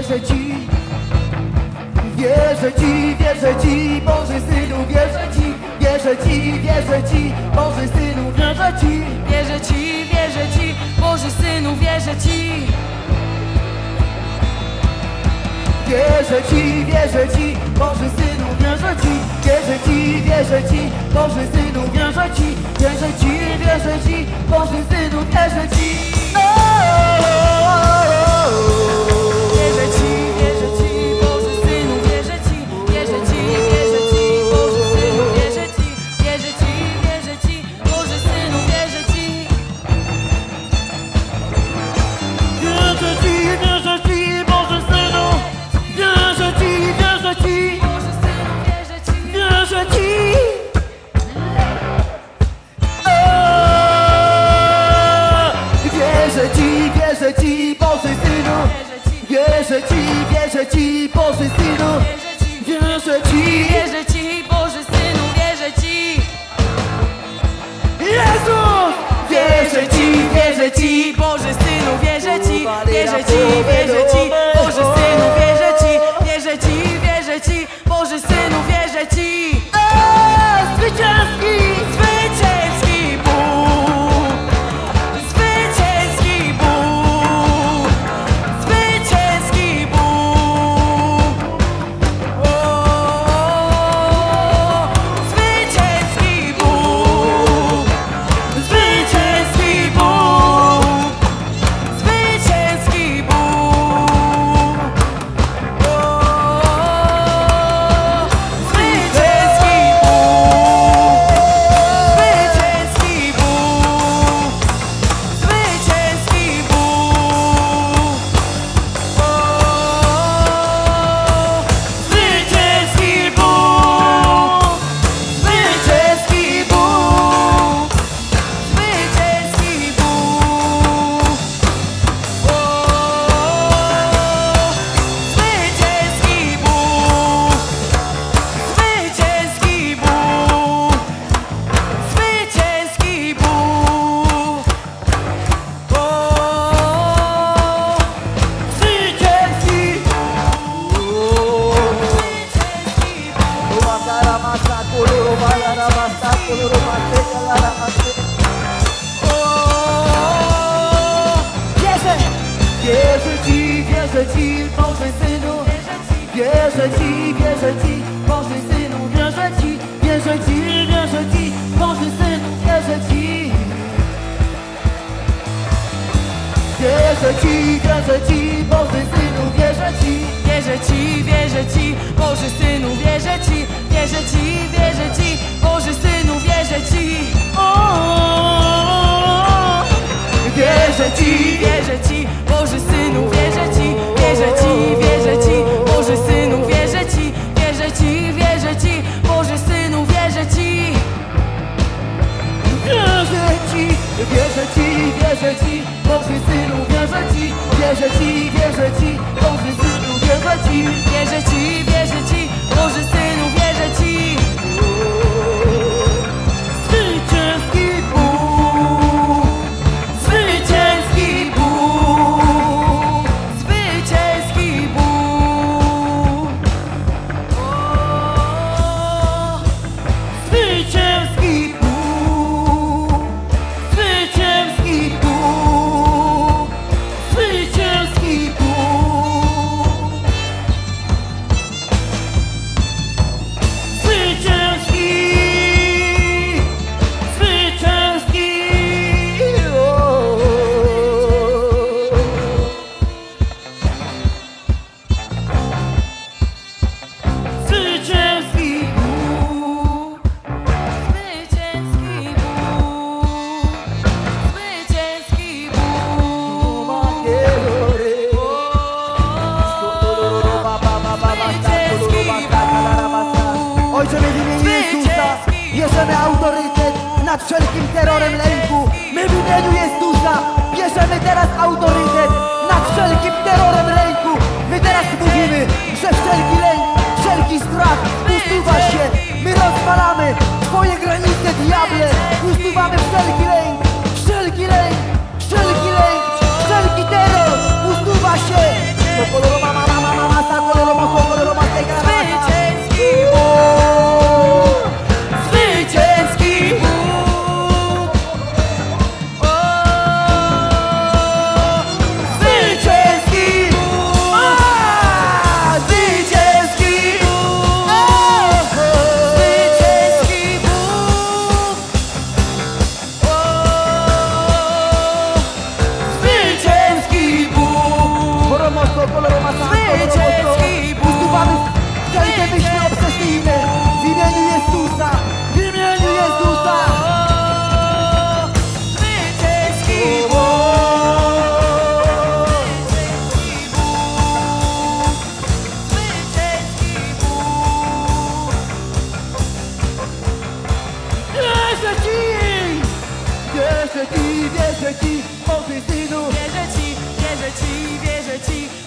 wierzę Ci, Boży Synu, wierzę Ci, Boży Synu, wierzę Ci, Boży Synu, wierzę Ci. Wierzę Ci, Boży Synu, wierzę Ci, Boży Synu, wierzę Ci, Boży Synu, wierzę Ci. Wierzę Ci, Boży Synu, wierzę Ci, Boży Synu, wierzę Ci, Boży Synu, wierzę Ci. Wierzę Ci, Boży Synu, wierzę Ci, Boży Synu, wierzę Ci. Wierzę Ci, Boży Synu, wierzę Ci, Boży Synu, wierzę Ci. Jezus! Wierzę Ci, Boży Synu, wierzę Ci, Boży Synu, wierzę Ci, Boży Synu, wierzę Ci. Zwycięski! Wszelki lęk, wszelki terror usuwa się. bierze ci, bierze ci, bierze ci, bierze ci, bierze ci, bierze ci.